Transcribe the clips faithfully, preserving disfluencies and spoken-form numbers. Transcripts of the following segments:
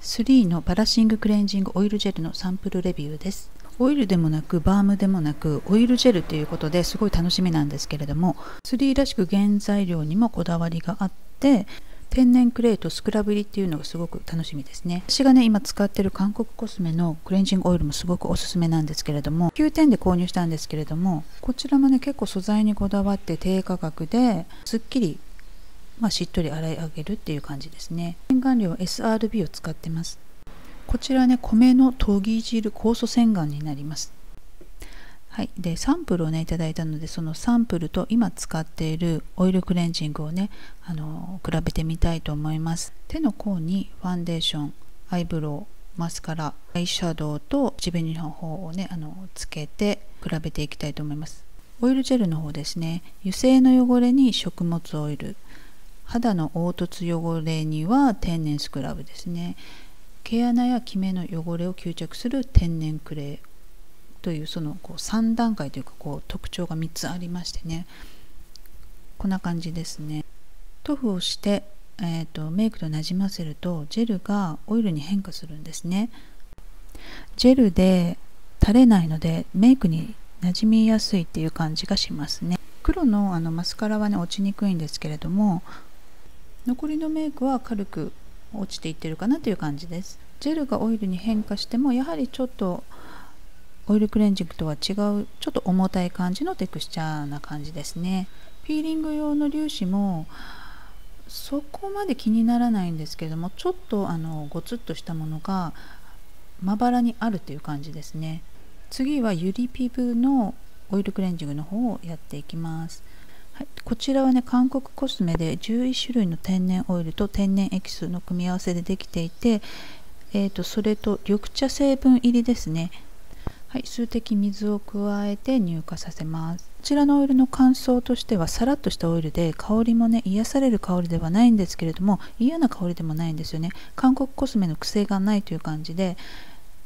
スリーのパラシングクレンジングオイルジェルのサンプルレビューです。オイルでもなくバームでもなくオイルジェルということですごい楽しみなんですけれども、スリーらしく原材料にもこだわりがあって、天然クレイとスクラブ入りっていうのがすごく楽しみですね。私がね今使ってる韓国コスメのクレンジングオイルもすごくおすすめなんですけれども、きゅうてんで購入したんですけれども、こちらもね結構素材にこだわって低価格ですっきり、まあ、しっとり洗い上げるっていう感じですね。洗顔料は エスアールビー を使ってます。こちらね米のとぎ汁酵素洗顔になります。はい、でサンプルをねいただいたので、そのサンプルと今使っているオイルクレンジングをねあの比べてみたいと思います。手の甲にファンデーション、アイブロウ、マスカラ、アイシャドウと口紅の方をねあのつけて比べていきたいと思います。オイルジェルの方ですね、油性の汚れに食物オイル、肌の凹凸汚れには天然スクラブですね、毛穴やキメの汚れを吸着する天然クレイという、そのこうさん段階というかこう特徴がみっつありましてね、こんな感じですね。塗布をして、えー、とメイクとなじませるとジェルがオイルに変化するんですね。ジェルで垂れないのでメイクになじみやすいっていう感じがしますね。黒のあのマスカラはね落ちにくいんですけれども、残りのメイクは軽く落ちていってるかなという感じです。ジェルがオイルに変化してもやはりちょっとオイルクレンジングとは違うちょっと重たい感じのテクスチャーな感じですね。ピーリング用の粒子もそこまで気にならないんですけれども、ちょっとあのゴツッとしたものがまばらにあるという感じですね。次はユリピブのオイルクレンジングの方をやっていきます。はい、こちらはね韓国コスメでじゅういっしゅるいの天然オイルと天然エキスの組み合わせでできていて、えーと、それと緑茶成分入りですね。はい、数滴水を加えて乳化させます。こちらのオイルの感想としては、さらっとしたオイルで香りもね癒される香りではないんですけれども、嫌な香りでもないんですよね。韓国コスメの癖がないという感じで、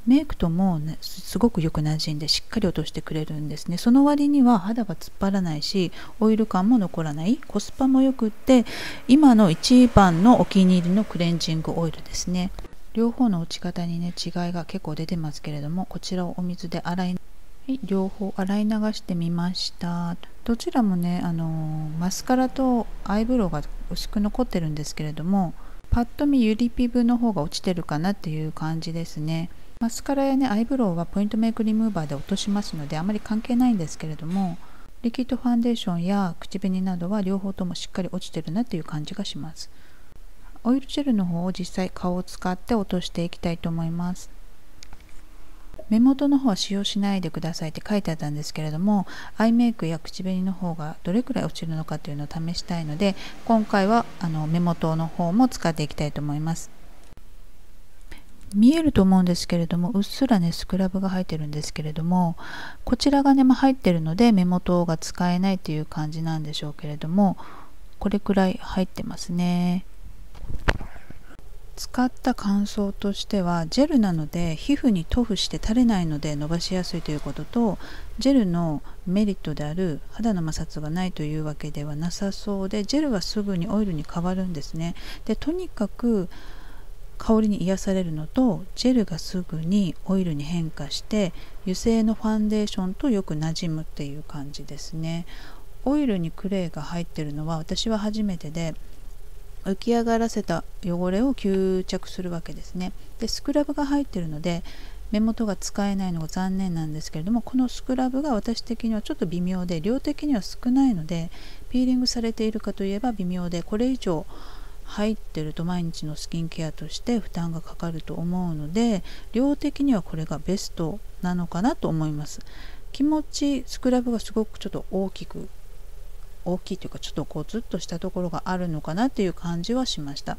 メイクとも、ね、すごくよくなじんでしっかり落としてくれるんですね。その割には肌が突っ張らないし、オイル感も残らない、コスパもよくって、今の一番のお気に入りのクレンジングオイルですね。両方の落ち方にね違いが結構出てますけれども、こちらをお水で洗い、はい、両方洗い流してみました。どちらもねあのマスカラとアイブロウが薄く残ってるんですけれども、パッと見ユリピブの方が落ちてるかなっていう感じですね。マスカラやねアイブロウはポイントメイクリムーバーで落としますのであまり関係ないんですけれども、リキッドファンデーションや口紅などは両方ともしっかり落ちてるなっていう感じがします。オイルジェルの方を実際顔を使って落としていきたいと思います。目元の方は使用しないでくださいって書いてあったんですけれども、アイメイクや口紅の方がどれくらい落ちるのかというのを試したいので、今回はあの目元の方も使っていきたいと思います。見えると思うんですけれども、うっすらねスクラブが入ってるんですけれども、こちらがね、まあ、入ってるので目元が使えないという感じなんでしょうけれども、これくらい入ってますね。使った感想としては、ジェルなので皮膚に塗布して垂れないので伸ばしやすいということと、ジェルのメリットである肌の摩擦がないというわけではなさそうで、ジェルはすぐにオイルに変わるんですね。でとにかく香りに癒されるのと、ジェルがすぐにオイルに変化して油性のファンデーションとよくなじむっていう感じですね。オイルにクレイが入ってるのは私は初めてで、浮き上がらせた汚れを吸着するわけですね。でスクラブが入っているので目元が使えないのが残念なんですけれども、このスクラブが私的にはちょっと微妙で、量的には少ないので、ピーリングされているかといえば微妙で、これ以上入ってると毎日のスキンケアとして負担がかかると思うので、量的にはこれがベストなのかなと思います。気持ちスクラブがすごくちょっと大きく大きいというか、ちょっとゴツッとしたところがあるのかなっていう感じはしました。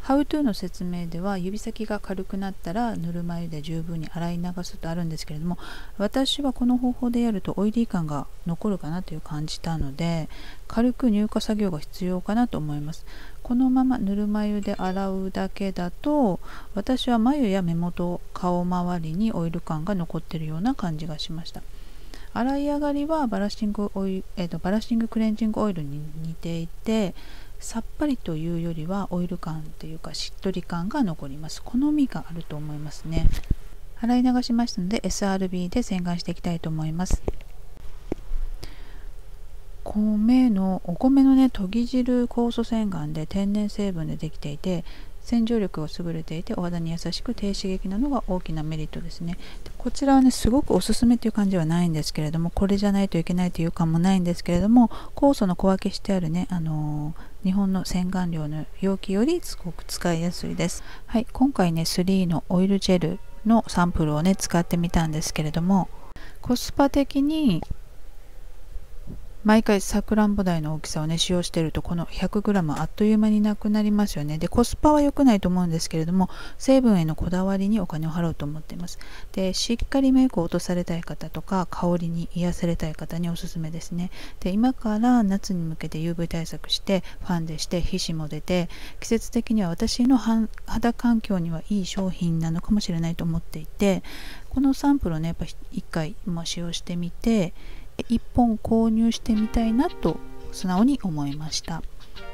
ハウトゥーの説明では、指先が軽くなったらぬるま湯で十分に洗い流すとあるんですけれども、私はこの方法でやるとオイリー感が残るかなという感じたので、軽く乳化作業が必要かなと思います。このままぬるま湯で洗うだけだと、私は眉や目元、顔周りにオイル感が残っているような感じがしました。洗い上がりはバラッシングオイル、えー、とバラッシングクレンジングオイルに似ていて、さっぱりというよりはオイル感というかしっとり感が残ります。好みがあると思いますね。洗い流しましたので エスアールビー で洗顔していきたいと思います。米のお米のね、とぎ汁酵素洗顔で天然成分でできていて、洗浄力が優れていてお肌に優しく低刺激なのが大きなメリットですね。でこちらはねすごくおすすめという感じはないんですけれども、これじゃないといけないという感もないんですけれども、酵素の小分けしてあるね、あのー、日本の洗顔料の容器よりすごく使いやすいです。はい、今回ねスリーのオイルジェルのサンプルをね使ってみたんですけれども、コスパ的に毎回さくらんぼ台の大きさをね使用しているとこの ひゃくグラム あっという間になくなりますよね。でコスパは良くないと思うんですけれども、成分へのこだわりにお金を払うと思っています。でしっかりメイクを落とされたい方とか香りに癒されたい方におすすめですね。で今から夏に向けて ユーブイ 対策してファンデして皮脂も出て、季節的には私の肌環境にはいい商品なのかもしれないと思っていて、このサンプルをねやっぱいっかい使用してみていっぽん購入してみたいなと素直に思いました。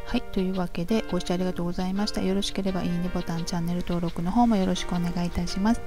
はい、というわけでご視聴ありがとうございました。よろしければいいねボタン、チャンネル登録の方もよろしくお願いいたします。